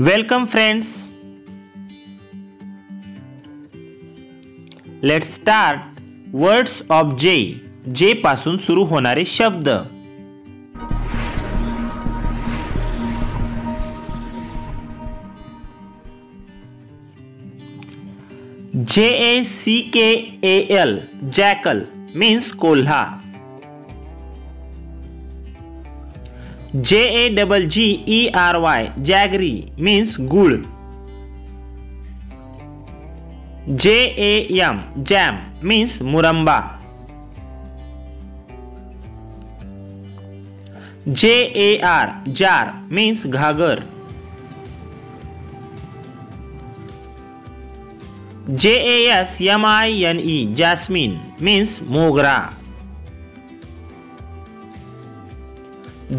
Welcome friends, let's start words of J. J पासून सुरू होणारे शब्द। JACKAL जॅकल मीन्स कोल्हा। JAGGERY जॅगरी मीन्स गुळ। JAM जॅम मीन्स मुरंबा। JAR जार मीन्स घागर। JASMINE जॅस्मिन मीन्स मोगरा।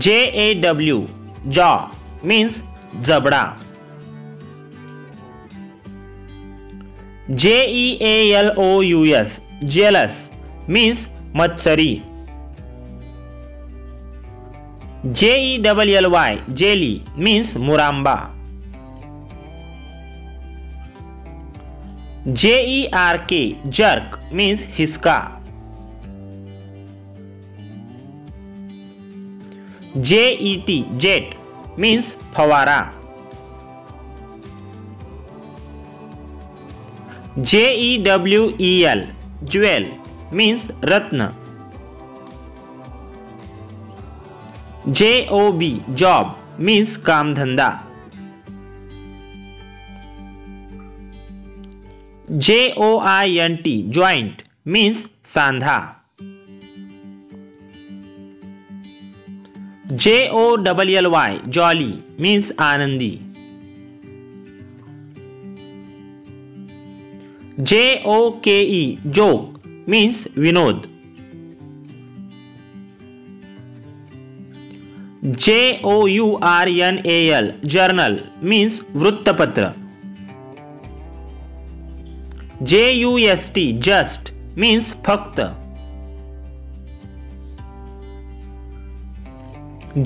JAW जॉ मीन्स जबड़ा। JEALOUS जेलस मीन्स मत्सरी। JELLY जेली मीन्स मुरांबा। JERK जर्क मीन्स हिसका। JET जेट मीन्स फवारा। JEWEL ज्वेल मीन्स रत्न। JOB जॉब मीन्स कामधंदा। JOINT जॉइंट मीन्स सांधा। JOLLY जॉली मीन्स आनंदी। JOKE जोक मीन्स विनोद। JOURNAL जर्नल मीन्स वृत्तपत्र। JUST जस्ट मीन्स फक्त।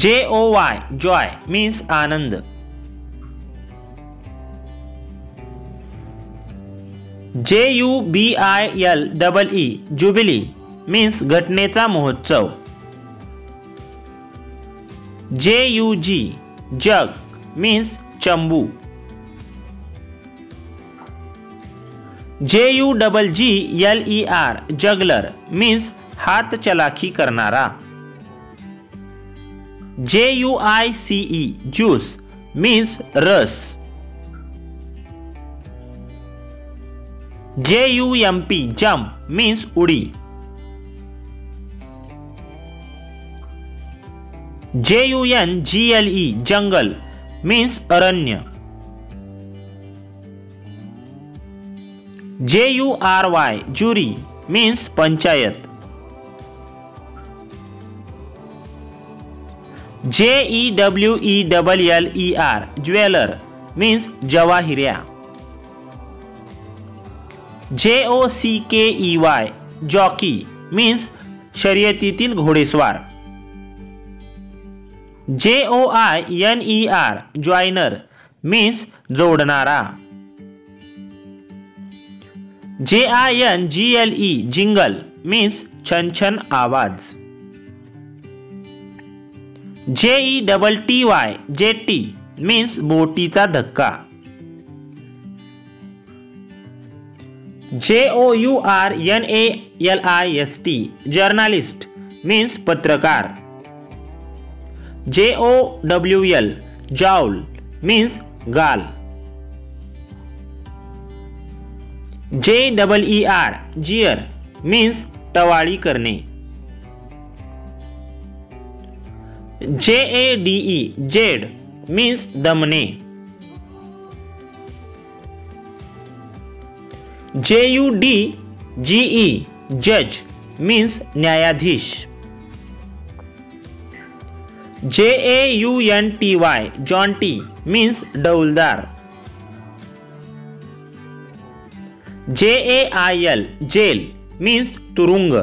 JOY जॉय मीन्स आनंद। JUBILE जुबिली मीन्स घटनेचा महोत्सव। JUG जग मीन्स चंबू। JUGGLER जगलर मीन्स हात चलाखी करणारा। JUICE जूस मीन्स रस। JUMP जंप मीन्स उडी। JUNGLE जंगल मीन्स अरण्य। JURY jury means panchayat. JEWELLER jeweller means जवाहिऱ्या। JOCKEY जॉकी मीन्स शर्यतीतील घोडेस्वार। JOINER जॉइनर मीन्स जोडणारा। JINGLE जिंगल मीन्स छनछन आवाज। JETTY जेटी मीन्स बोटीचा धक्का। JOURNALIST जर्नलिस्ट मीन्स पत्रकार। JOWL जाऊल मीन्स गाल। JEER जियर मीन्स टवाळी करणे। JADE जेड मीन्स दमने। JUDGE जज मीन्स न्यायाधीश। JAUNTY जॉन्टी मीन्स डौलदार। JAIL जेल मीन्स तुरुंग।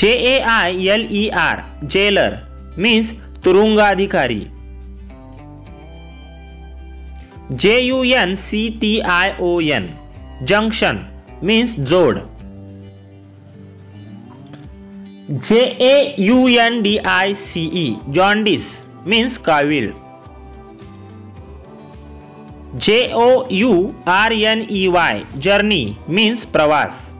JAILER जेलर मीन्स तुरुंगाधिकारी। JUNCTION जंक्शन मीन्स जोड़। JAUNDICE जॉन्डिस मीन्स काविल। JOURNEY जर्नी मीन्स प्रवास।